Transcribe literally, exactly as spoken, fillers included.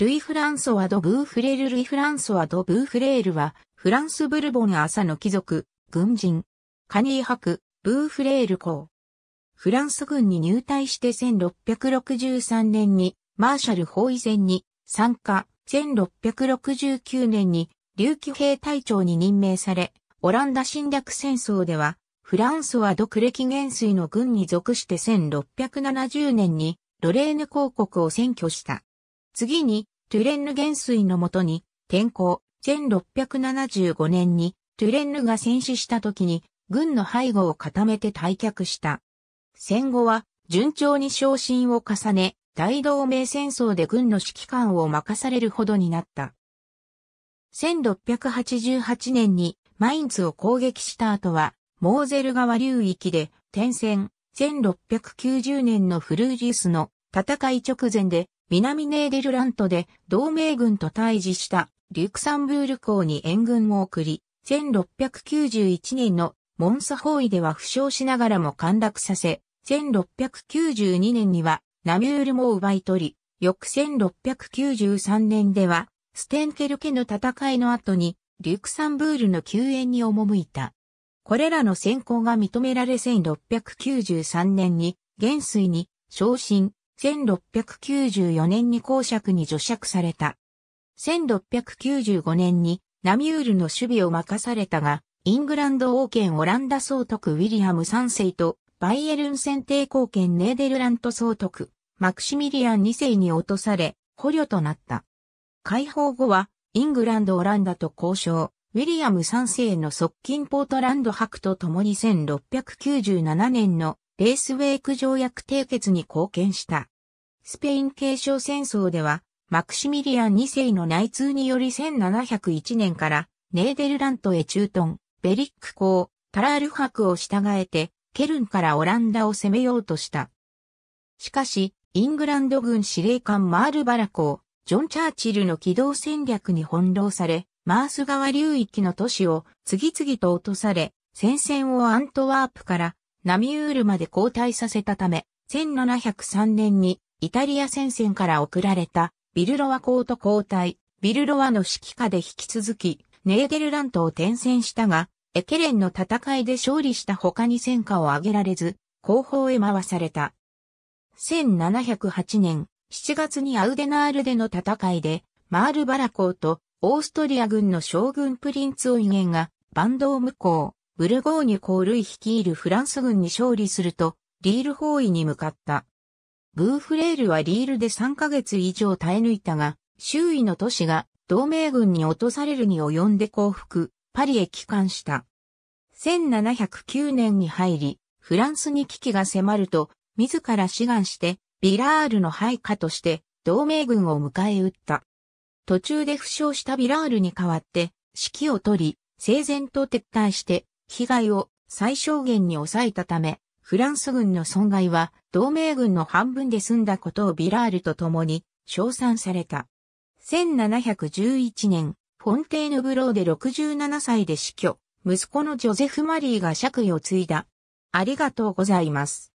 ルイ・フランソワ・ド・ブーフレールルイ・フランソワ・ド・ブーフレールは、フランス・ブルボン朝の貴族、軍人、カニー伯、ブーフレール公。フランス軍に入隊してせんろっぴゃくろくじゅうさんねんに、マーシャル包囲戦に参加、せんろっぴゃくろくじゅうきゅうねんに、竜騎兵隊長に任命され、オランダ侵略戦争では、フランソワ・ド・クレキ元帥の軍に属してせんろっぴゃくななじゅうねんに、ロレーヌ公国を占拠した。次に、トゥレンヌ元帥のもとに、転向、せんろっぴゃくななじゅうごねんに、トゥレンヌが戦死した時に、軍の背後を固めて退却した。戦後は、順調に昇進を重ね、大同盟戦争で軍の指揮官を任されるほどになった。せんろっぴゃくはちじゅうはちねんに、マインツを攻撃した後は、モーゼル川流域で、転戦、せんろっぴゃくきゅうじゅうねんのフルーリウスの戦い直前で、南ネーデルラントで同盟軍と対峙したリュクサンブール公に援軍を送り、せんろっぴゃくきゅうじゅういちねんのモンサ包囲では負傷しながらも陥落させ、せんろっぴゃくきゅうじゅうにねんにはナミュールも奪い取り、翌せんろっぴゃくきゅうじゅうさんねんではステンケルケの戦いの後にリュクサンブールの救援に赴いた。これらの戦功が認められせんろっぴゃくきゅうじゅうさんねんに元帥に昇進。せんろっぴゃくきゅうじゅうよねんに公爵に叙爵された。せんろっぴゃくきゅうじゅうごねんにナミュールの守備を任されたが、イングランド王権オランダ総督ウィリアムさんせいとバイエルン選帝公権ネーデルラント総督マクシミリアンにせいに落とされ、捕虜となった。解放後はイングランド・オランダと交渉、ウィリアムさんせいの側近ポートランド伯と共にせんろっぴゃくきゅうじゅうななねんのレースウェイク条約締結に貢献した。スペイン継承戦争では、マクシミリアンにせいの内通によりせんななひゃくいちねんからネーデルラントへ駐屯、ベリック公、タラール伯を従えて、ケルンからオランダを攻めようとした。しかし、イングランド軍司令官マールバラ公、ジョン・チャーチルの機動戦略に翻弄され、マース川流域の都市を次々と落とされ、戦線をアントワープから、ナミュールまで後退させたため、せんななひゃくさんねんにイタリア戦線から送られたビルロワ公と交代、ビルロワの指揮下で引き続きネーデルラントを転戦したが、エケレンの戦いで勝利した他に戦果を上げられず、後方へ回された。せんななひゃくはちねんしちがつにアウデナールでの戦いで、マールバラ公とオーストリア軍の将軍プリンツ・オイゲンがバンドーム公、ブルゴーニュ公ルイ率いるフランス軍に勝利すると、リール包囲に向かった。ブーフレールはリールでさんかげつ以上耐え抜いたが、周囲の都市が同盟軍に落とされるに及んで降伏、パリへ帰還した。せんななひゃくきゅうねんに入り、フランスに危機が迫ると、自ら志願して、ヴィラールの配下として、同盟軍を迎え撃った。途中で負傷したヴィラールに代わって、指揮を取り、整然と撤退して、被害を最小限に抑えたため、フランス軍の損害は同盟軍の半分で済んだことをヴィラールと共に称賛された。せんななひゃくじゅういちねん、フォンテーヌブローでろくじゅうななさいで死去、息子のジョゼフ・マリーが爵位を継いだ。ありがとうございます。